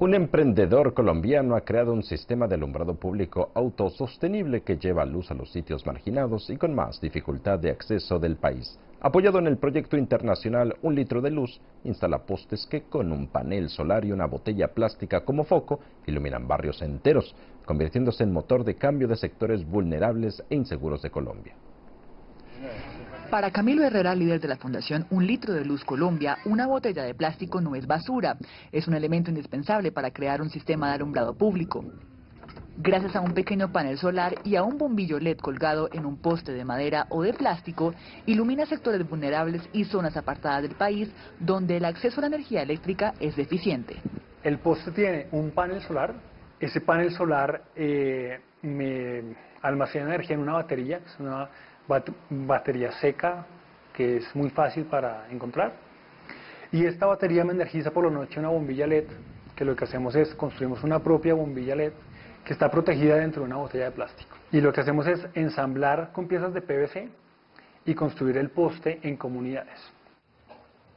Un emprendedor colombiano ha creado un sistema de alumbrado público autosostenible que lleva luz a los sitios marginados y con más dificultad de acceso del país. Apoyado en el proyecto internacional Un Litro de Luz, instala postes que con un panel solar y una botella plástica como foco iluminan barrios enteros, convirtiéndose en motor de cambio de sectores vulnerables e inseguros de Colombia. Para Camilo Herrera, líder de la Fundación Un Litro de Luz Colombia, una botella de plástico no es basura, es un elemento indispensable para crear un sistema de alumbrado público. Gracias a un pequeño panel solar y a un bombillo LED colgado en un poste de madera o de plástico, ilumina sectores vulnerables y zonas apartadas del país donde el acceso a la energía eléctrica es deficiente. El poste tiene un panel solar, ese panel solar me almacena energía en una batería, es una batería seca que es muy fácil para encontrar, y esta batería me energiza por la noche una bombilla LED, que lo que hacemos es construimos una propia bombilla LED que está protegida dentro de una botella de plástico, y lo que hacemos es ensamblar con piezas de PVC y construir el poste en comunidades.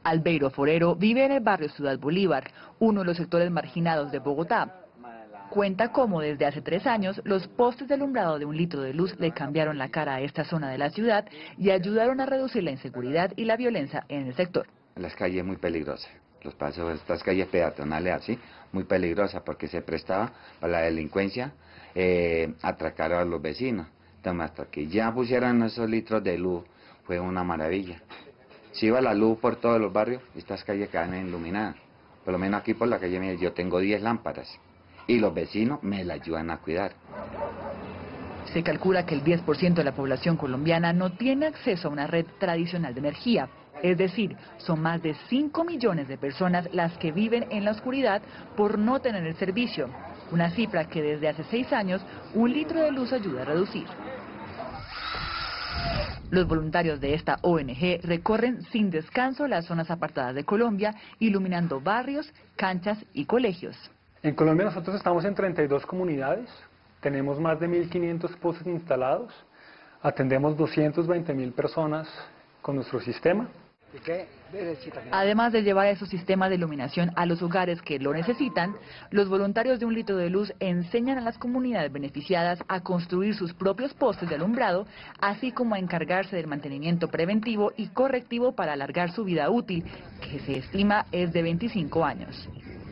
Albeiro Forero vive en el barrio Ciudad Bolívar, uno de los sectores marginados de Bogotá. Cuenta cómo desde hace 3 años los postes de alumbrado de Un Litro de Luz le cambiaron la cara a esta zona de la ciudad y ayudaron a reducir la inseguridad y la violencia en el sector. Las calles muy peligrosas, los pasos, estas calles peatonales así, muy peligrosas porque se prestaba para la delincuencia atracar a los vecinos. Entonces, hasta que ya pusieran esos litros de luz fue una maravilla. Si iba la luz por todos los barrios, estas calles quedan iluminadas. Por lo menos aquí por la calle mía yo tengo 10 lámparas. Y los vecinos me la ayudan a cuidar. Se calcula que el 10% de la población colombiana no tiene acceso a una red tradicional de energía. Es decir, son más de 5 millones de personas las que viven en la oscuridad por no tener el servicio. Una cifra que desde hace 6 años Un Litro de Luz ayuda a reducir. Los voluntarios de esta ONG recorren sin descanso las zonas apartadas de Colombia, iluminando barrios, canchas y colegios. En Colombia nosotros estamos en 32 comunidades, tenemos más de 1.500 postes instalados, atendemos 220.000 personas con nuestro sistema. Además de llevar esos sistemas de iluminación a los hogares que lo necesitan, los voluntarios de Un Litro de Luz enseñan a las comunidades beneficiadas a construir sus propios postes de alumbrado, así como a encargarse del mantenimiento preventivo y correctivo para alargar su vida útil, que se estima es de 25 años.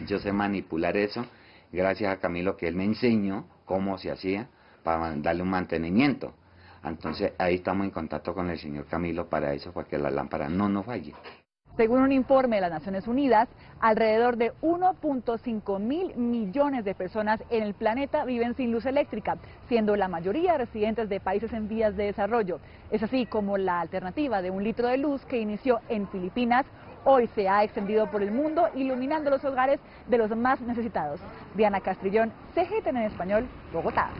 Yo sé manipular eso, gracias a Camilo, que él me enseñó cómo se hacía para darle un mantenimiento. Entonces ahí estamos en contacto con el señor Camilo para eso, para que la lámpara no nos falle. Según un informe de las Naciones Unidas, alrededor de 1.5 millones de personas en el planeta viven sin luz eléctrica, siendo la mayoría residentes de países en vías de desarrollo. Es así como la alternativa de Un Litro de Luz, que inició en Filipinas, hoy se ha extendido por el mundo, iluminando los hogares de los más necesitados. Diana Castrillón, CGTN en Español, Bogotá.